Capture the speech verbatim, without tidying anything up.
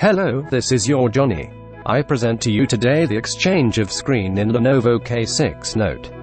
Hello, this is your Johnny. I present to you today the exchange of screen in Lenovo K six Note.